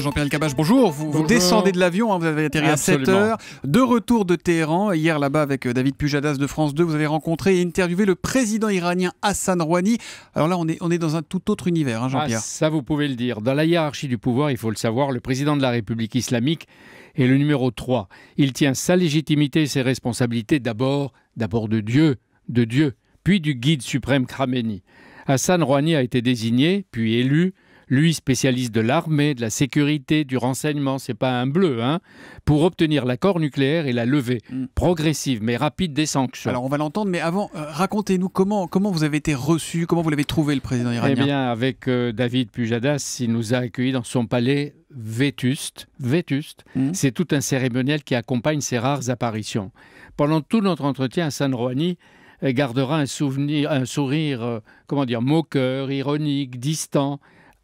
Jean-Pierre Elkabbach, bonjour. Vous descendez de l'avion, hein, vous avez atterri à 7h. De retour de Téhéran, hier là-bas avec David Pujadas de France 2, vous avez rencontré et interviewé le président iranien Hassan Rouhani. Alors là, on est dans un tout autre univers, hein, Jean-Pierre. Ah, ça, vous pouvez le dire. Dans la hiérarchie du pouvoir, il faut le savoir, le président de la République islamique est le numéro 3. Il tient sa légitimité et ses responsabilités d'abord de Dieu, puis du guide suprême Khamenei. Hassan Rouhani a été désigné, puis élu, lui spécialiste de l'armée, de la sécurité, du renseignement, c'est pas un bleu, hein, pour obtenir l'accord nucléaire et la levée progressive mais rapide des sanctions. Alors on va l'entendre, mais avant, racontez-nous comment vous avez été reçu, comment vous l'avez trouvé, le président iranien. Eh bien, avec David Pujadas, il nous a accueillis dans son palais vétuste. C'est tout un cérémoniel qui accompagne ses rares apparitions. Pendant tout notre entretien, Hassan Rouhani gardera un sourire, comment dire, moqueur, ironique, distant,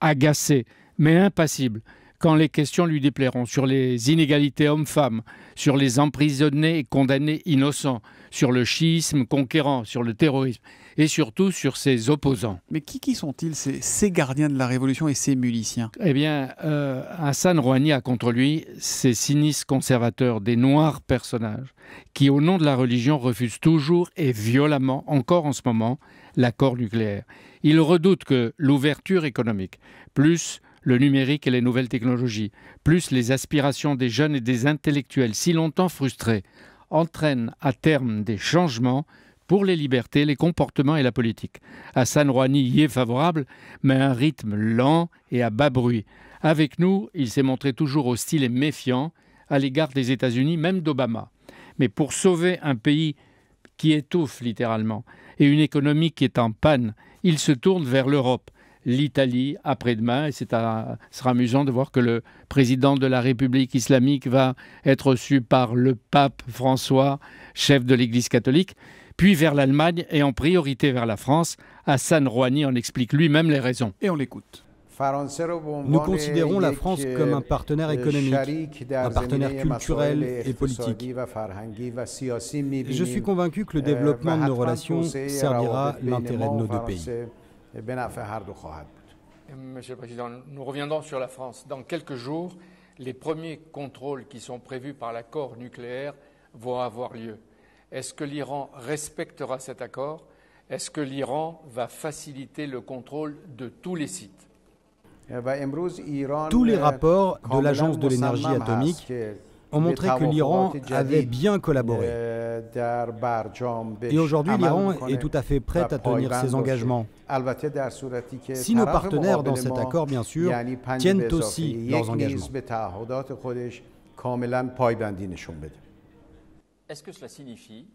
agacé, mais impassible, quand les questions lui déplairont sur les inégalités hommes-femmes, sur les emprisonnés et condamnés innocents, sur le chiisme conquérant, sur le terrorisme, et surtout sur ses opposants. Mais qui sont-ils, ces gardiens de la Révolution et ces miliciens? Eh bien, Hassan Rouhani a contre lui ces sinistres conservateurs, des noirs personnages, qui, au nom de la religion, refusent toujours et violemment, encore en ce moment, l'accord nucléaire. Ils redoutent que l'ouverture économique, plus le numérique et les nouvelles technologies, plus les aspirations des jeunes et des intellectuels si longtemps frustrés, entraînent à terme des changements pour les libertés, les comportements et la politique. Hassan Rouhani y est favorable, mais à un rythme lent et à bas bruit. Avec nous, il s'est montré toujours hostile et méfiant à l'égard des États-Unis, même d'Obama. Mais pour sauver un pays qui étouffe littéralement et une économie qui est en panne, il se tourne vers l'Europe, l'Italie après-demain, et ce sera amusant de voir que le président de la République islamique va être reçu par le pape François, chef de l'Église catholique, puis vers l'Allemagne et en priorité vers la France. Hassan Rouhani en explique lui-même les raisons. Et on l'écoute. Nous considérons la France comme un partenaire économique, un partenaire culturel et politique. Je suis convaincu que le développement de nos relations servira l'intérêt de nos deux pays. Monsieur le Président, nous reviendrons sur la France. Dans quelques jours, les premiers contrôles qui sont prévus par l'accord nucléaire vont avoir lieu. Est-ce que l'Iran respectera cet accord? Est-ce que l'Iran va faciliter le contrôle de tous les sites? Tous les rapports de l'Agence de l'énergie atomique ont montré que l'Iran avait bien collaboré. Et aujourd'hui, l'Iran est tout à fait prêt à tenir ses engagements. Si nos partenaires dans cet accord, bien sûr, tiennent aussi leurs engagements. Est-ce que cela signifie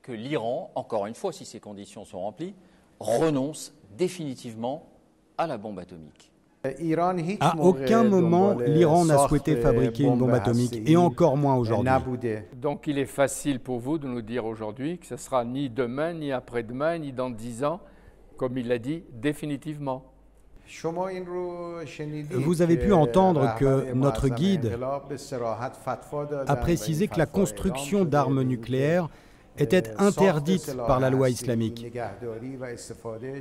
que l'Iran, encore une fois, si ces conditions sont remplies, renonce définitivement à la bombe atomique? À aucun moment, l'Iran n'a souhaité fabriquer une bombe atomique, et encore moins aujourd'hui. Donc il est facile pour vous de nous dire aujourd'hui que ce ne sera ni demain, ni après-demain, ni dans 10 ans, comme il l'a dit, définitivement. Vous avez pu entendre que notre guide a précisé que la construction d'armes nucléaires était interdite par la loi islamique.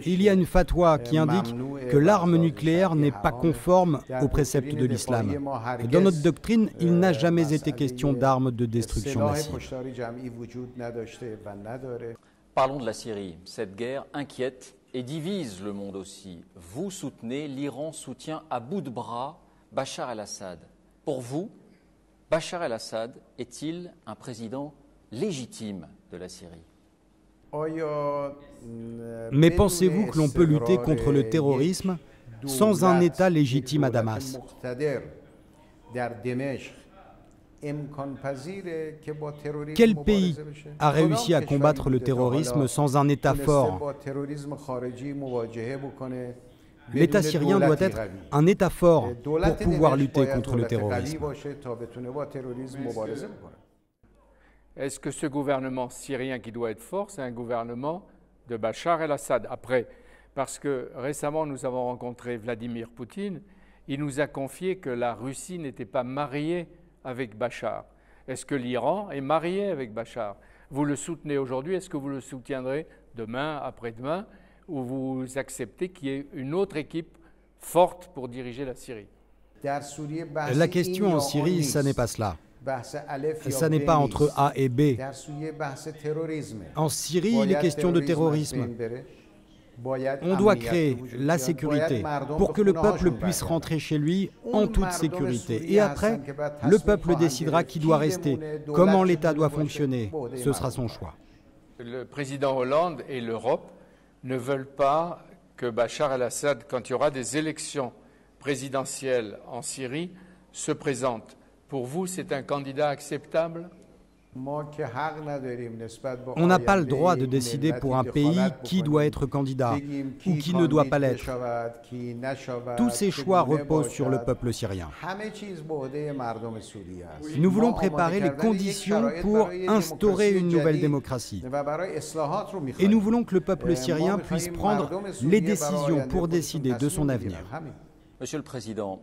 Il y a une fatwa qui indique que l'arme nucléaire n'est pas conforme aux préceptes de l'islam. Dans notre doctrine, il n'a jamais été question d'armes de destruction massive. Parlons de la Syrie. Cette guerre inquiète et divise le monde aussi. Vous soutenez, l'Iran soutient à bout de bras Bachar el-Assad. Pour vous, Bachar el-Assad est-il un président légitime de la Syrie? Mais pensez-vous que l'on peut lutter contre le terrorisme sans un État légitime à Damas? Quel pays a réussi à combattre le terrorisme sans un État fort? L'État syrien doit être un État fort pour pouvoir lutter contre le terrorisme. Est-ce que ce gouvernement syrien qui doit être fort, c'est un gouvernement de Bachar el-Assad? Après, parce que récemment, nous avons rencontré Vladimir Poutine, il nous a confié que la Russie n'était pas mariée avec Bachar. Est-ce que l'Iran est marié avec Bachar? Vous le soutenez aujourd'hui, est-ce que vous le soutiendrez demain, après-demain, ou vous acceptez qu'il y ait une autre équipe forte pour diriger la Syrie? La question en Syrie, ça n'est pas cela. Ça n'est pas entre A et B. En Syrie, il est question de terrorisme. On doit créer la sécurité pour que le peuple puisse rentrer chez lui en toute sécurité. Et après, le peuple décidera qui doit rester, comment l'État doit fonctionner. Ce sera son choix. Le président Hollande et l'Europe ne veulent pas que Bachar el-Assad, quand il y aura des élections présidentielles en Syrie, se présente. Pour vous, c'est un candidat acceptable ? On n'a pas le droit de décider pour un pays qui doit être candidat ou qui ne doit pas l'être. Tous ces choix reposent sur le peuple syrien. Nous voulons préparer les conditions pour instaurer une nouvelle démocratie. Et nous voulons que le peuple syrien puisse prendre les décisions pour décider de son avenir. Monsieur le Président,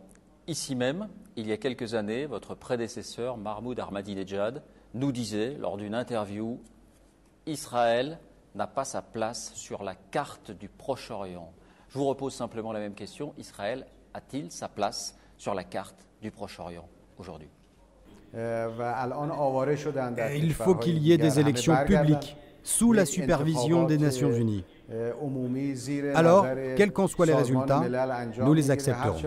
ici même, il y a quelques années, votre prédécesseur, Mahmoud Ahmadinejad, nous disait, lors d'une interview, « Israël n'a pas sa place sur la carte du Proche-Orient ». Je vous repose simplement la même question. Israël a-t-il sa place sur la carte du Proche-Orient aujourd'hui ? Il faut qu'il y ait des élections publiques sous la supervision des Nations Unies. Alors, quels qu'en soient les résultats, nous les accepterons.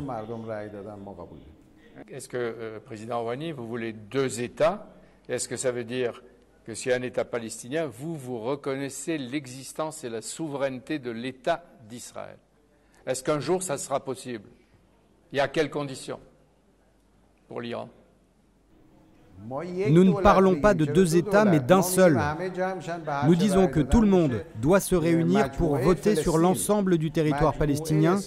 Est-ce que, président Rouhani, vous voulez deux États ? Est-ce que ça veut dire que s'il y a un État palestinien, vous reconnaissez l'existence et la souveraineté de l'État d'Israël? Est-ce qu'un jour, ça sera possible? Et à quelles conditions? Pour l'Iran? Nous ne parlons pas de deux États, mais d'un seul. Nous disons que tout le monde doit se réunir pour voter sur l'ensemble du territoire palestinien,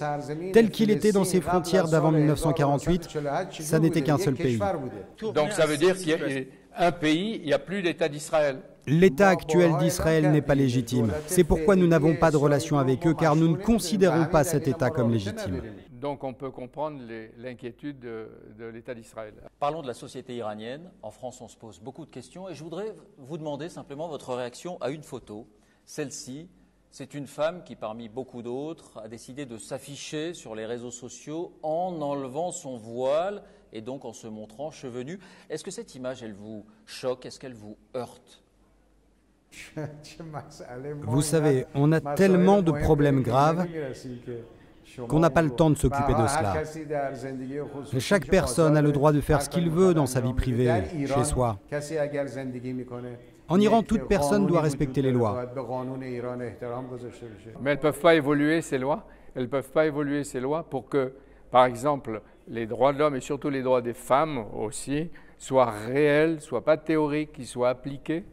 tel qu'il était dans ses frontières d'avant 1948. Ça n'était qu'un seul pays. Donc ça veut dire qu'il y a un pays, il n'y a plus d'État d'Israël. L'État actuel d'Israël n'est pas légitime. C'est pourquoi nous n'avons pas de relation avec eux, car nous ne considérons pas cet État comme légitime. Donc on peut comprendre l'inquiétude de l'État d'Israël. Parlons de la société iranienne. En France, on se pose beaucoup de questions. Et je voudrais vous demander simplement votre réaction à une photo. Celle-ci, c'est une femme qui, parmi beaucoup d'autres, a décidé de s'afficher sur les réseaux sociaux en enlevant son voile et donc en se montrant cheveux nus. Est-ce que cette image, elle vous choque? Est-ce qu'elle vous heurte? Vous savez, on a tellement de problèmes graves qu'on n'a pas le temps de s'occuper de cela. Chaque personne a le droit de faire ce qu'il veut dans sa vie privée, chez soi. En Iran, toute personne doit respecter les lois. Mais elles ne peuvent pas évoluer, ces lois. Elles ne peuvent pas évoluer, ces lois, pour que, par exemple, les droits de l'homme et surtout les droits des femmes aussi soient réels, soient pas théoriques, qu'ils soient appliqués.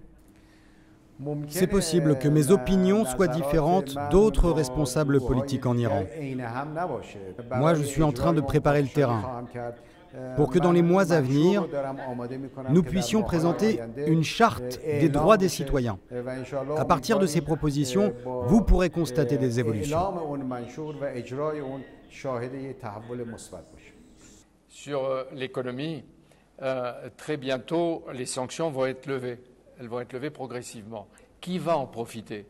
C'est possible que mes opinions soient différentes d'autres responsables politiques en Iran. Moi, je suis en train de préparer le terrain pour que dans les mois à venir, nous puissions présenter une charte des droits des citoyens. À partir de ces propositions, vous pourrez constater des évolutions. Sur l'économie, très bientôt, les sanctions vont être levées. Elles vont être levées progressivement. Qui va en profiter?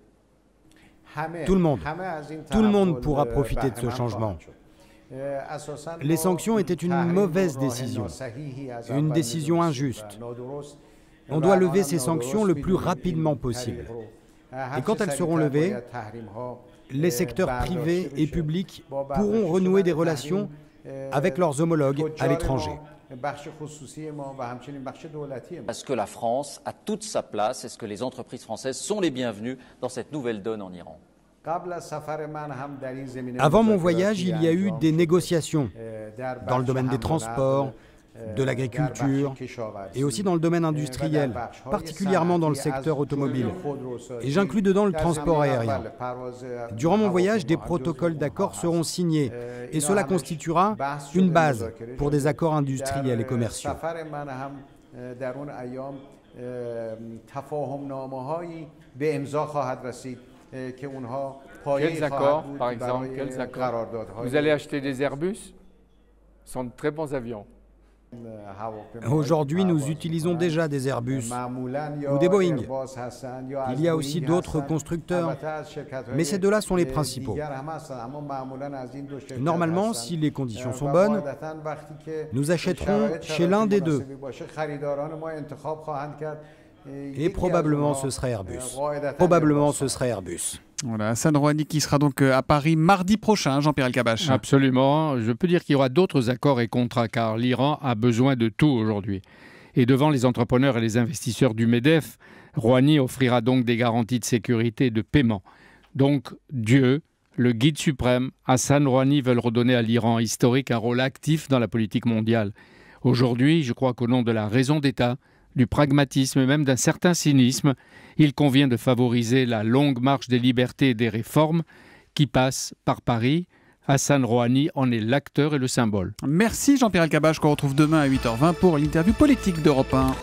Tout le monde. Tout le monde pourra profiter de ce changement. Les sanctions étaient une mauvaise décision, une décision injuste. On doit lever ces sanctions le plus rapidement possible. Et quand elles seront levées, les secteurs privés et publics pourront renouer des relations avec leurs homologues à l'étranger. Est-ce que la France a toute sa place? Est-ce que les entreprises françaises sont les bienvenues dans cette nouvelle donne en Iran? Avant mon voyage, il y a eu des négociations dans le domaine des transports, de l'agriculture et aussi dans le domaine industriel, particulièrement dans le secteur automobile. Et j'inclus dedans le transport aérien. Durant mon voyage, des protocoles d'accord seront signés et cela constituera une base pour des accords industriels et commerciaux. Quels accords, par exemple? Quels accords? Vous allez acheter des Airbus? Ce sont de très bons avions. Aujourd'hui, nous utilisons déjà des Airbus ou des Boeing. Il y a aussi d'autres constructeurs, mais ces deux-là sont les principaux. Normalement, si les conditions sont bonnes, nous achèterons chez l'un des deux. Et probablement ce serait Airbus. Voilà, Hassan Rouhani qui sera donc à Paris mardi prochain, Jean-Pierre Elkabbach. Absolument. Je peux dire qu'il y aura d'autres accords et contrats car l'Iran a besoin de tout aujourd'hui. Et devant les entrepreneurs et les investisseurs du MEDEF, Rouhani offrira donc des garanties de sécurité et de paiement. Donc Dieu, le guide suprême, Hassan Rouhani veulent redonner à l'Iran historique un rôle actif dans la politique mondiale. Aujourd'hui, je crois qu'au nom de la raison d'État, du pragmatisme et même d'un certain cynisme, il convient de favoriser la longue marche des libertés et des réformes qui passe par Paris. Hassan Rouhani en est l'acteur et le symbole. Merci Jean-Pierre Elkabbach, qu'on retrouve demain à 8h20 pour l'interview politique d'Europe 1.